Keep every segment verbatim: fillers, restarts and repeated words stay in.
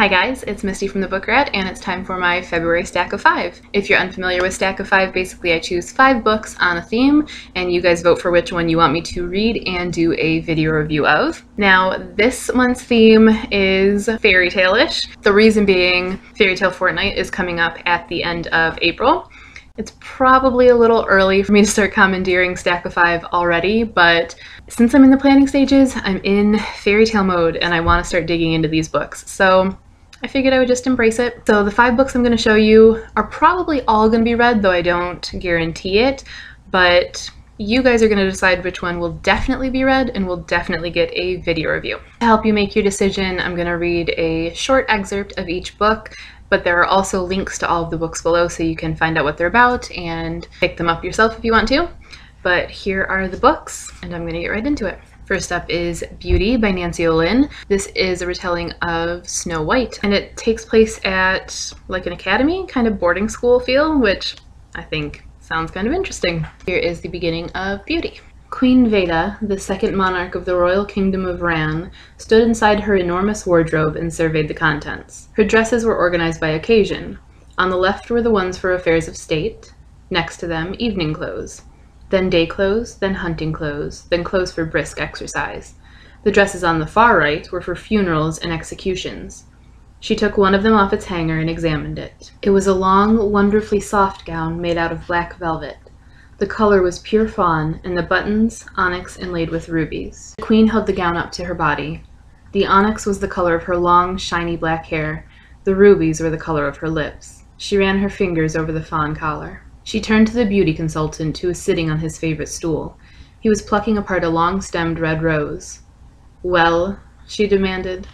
Hi guys, it's Misty from The Book Rat, and it's time for my February Stack of Five. If you're unfamiliar with Stack of Five, basically I choose five books on a theme, and you guys vote for which one you want me to read and do a video review of. Now, this month's theme is fairy tale-ish. The reason being, Fairy Tale Fortnight is coming up at the end of April. It's probably a little early for me to start commandeering Stack of Five already, but since I'm in the planning stages, I'm in fairy tale mode and I want to start digging into these books, so I figured I would just embrace it. So the five books I'm going to show you are probably all going to be read, though I don't guarantee it, but you guys are going to decide which one will definitely be read and will definitely get a video review. To help you make your decision, I'm going to read a short excerpt of each book, but there are also links to all of the books below so you can find out what they're about and pick them up yourself if you want to. But here are the books, and I'm going to get right into it. First up is Beauty by Nancy Ohlin. This is a retelling of Snow White, and it takes place at like an academy, kind of boarding school feel, which I think sounds kind of interesting. Here is the beginning of Beauty. Queen Veda, the second monarch of the royal kingdom of Ran, stood inside her enormous wardrobe and surveyed the contents. Her dresses were organized by occasion. On the left were the ones for affairs of state, next to them evening clothes, then day clothes, then hunting clothes, then clothes for brisk exercise. The dresses on the far right were for funerals and executions. She took one of them off its hanger and examined it. It was a long, wonderfully soft gown made out of black velvet. The color was pure fawn, and the buttons, onyx inlaid with rubies. The queen held the gown up to her body. The onyx was the color of her long, shiny black hair. The rubies were the color of her lips. She ran her fingers over the fawn collar. She turned to the beauty consultant, who was sitting on his favorite stool. He was plucking apart a long-stemmed red rose. "Well?" she demanded.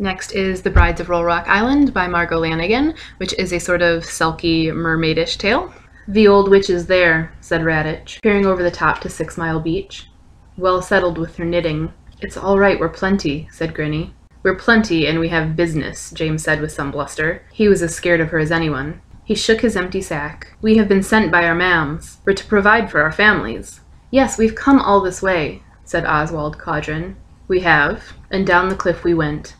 Next is The Brides of Rollrock Island by Margo Lanagan, which is a sort of sulky, mermaidish tale. "The old witch is there," said Radich, peering over the top to Six Mile Beach, well settled with her knitting. "It's all right, we're plenty," said Grinny. "We're plenty, and we have business," James said with some bluster. He was as scared of her as anyone. He shook his empty sack. "We have been sent by our mams. We're to provide for our families." "Yes, we've come all this way," said Oswald Caudron. "We have." And down the cliff we went.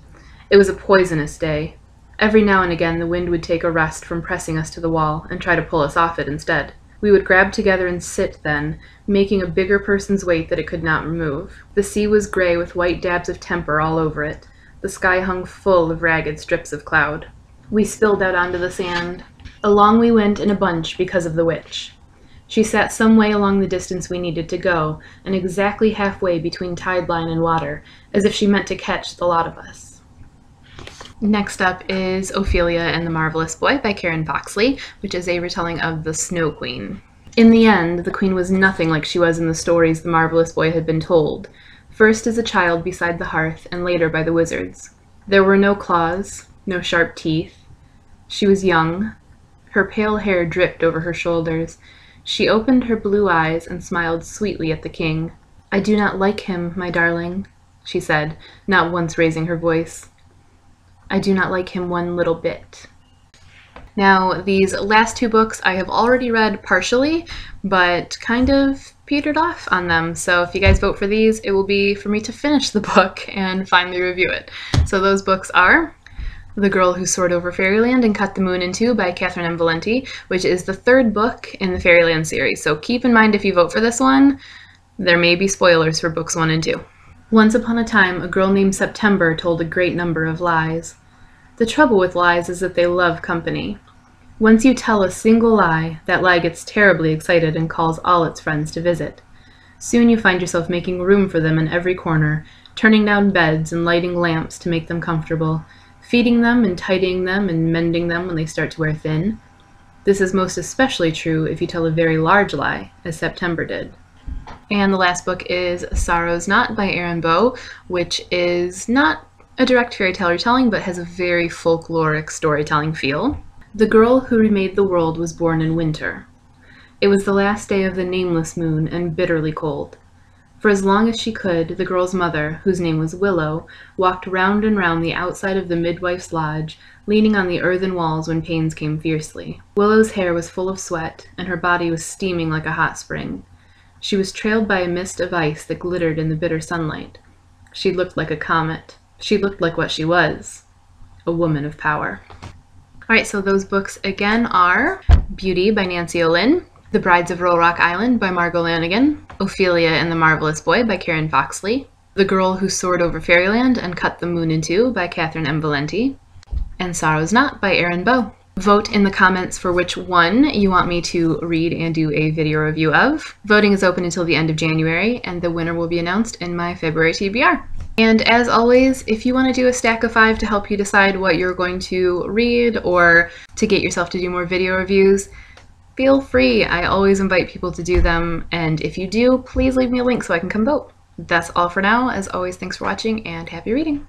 It was a poisonous day. Every now and again the wind would take a rest from pressing us to the wall and try to pull us off it instead. We would grab together and sit then, making a bigger person's weight that it could not remove. The sea was gray with white dabs of temper all over it. The sky hung full of ragged strips of cloud. We spilled out onto the sand. Along we went in a bunch because of the witch. She sat some way along the distance we needed to go, and exactly halfway between tide line and water, as if she meant to catch the lot of us. Next up is Ophelia and the Marvelous Boy by Karen Foxlee, which is a retelling of the Snow Queen. In the end, the queen was nothing like she was in the stories the Marvelous Boy had been told, first as a child beside the hearth and later by the wizards. There were no claws, no sharp teeth. She was young. Her pale hair dripped over her shoulders. She opened her blue eyes and smiled sweetly at the king. "I do not like him, my darling," she said, not once raising her voice. "I do not like him one little bit." Now, these last two books I have already read partially, but kind of petered off on them, so if you guys vote for these, it will be for me to finish the book and finally review it. So those books are The Girl Who Soared Over Fairyland and Cut the Moon in Two by Catherynne M. Valente, which is the third book in the Fairyland series, so keep in mind if you vote for this one, there may be spoilers for books one and two. Once upon a time, a girl named September told a great number of lies. The trouble with lies is that they love company. Once you tell a single lie, that lie gets terribly excited and calls all its friends to visit. Soon you find yourself making room for them in every corner, turning down beds and lighting lamps to make them comfortable, feeding them and tidying them and mending them when they start to wear thin. This is most especially true if you tell a very large lie, as September did. And the last book is Sorrow's Knot by Erin Bow, which is not a direct fairy tale retelling, but has a very folkloric storytelling feel. The girl who remade the world was born in winter. It was the last day of the nameless moon and bitterly cold. For as long as she could, the girl's mother, whose name was Willow, walked round and round the outside of the midwife's lodge, leaning on the earthen walls when pains came fiercely. Willow's hair was full of sweat, and her body was steaming like a hot spring. She was trailed by a mist of ice that glittered in the bitter sunlight. She looked like a comet. She looked like what she was, a woman of power. All right, so those books again are Beauty by Nancy Ohlin, The Brides of Rollrock Island by Margo Lanagan, Ophelia and the Marvelous Boy by Karen Foxlee, The Girl Who Soared Over Fairyland and Cut the Moon in Two by Catherynne M. Valente, and Sorrow's Knot by Erin Bow. Vote in the comments for which one you want me to read and do a video review of. Voting is open until the end of January, and the winner will be announced in my February T B R. And as always, if you want to do a stack of five to help you decide what you're going to read or to get yourself to do more video reviews, feel free. I always invite people to do them, and if you do, please leave me a link so I can come vote. That's all for now. As always, thanks for watching and happy reading!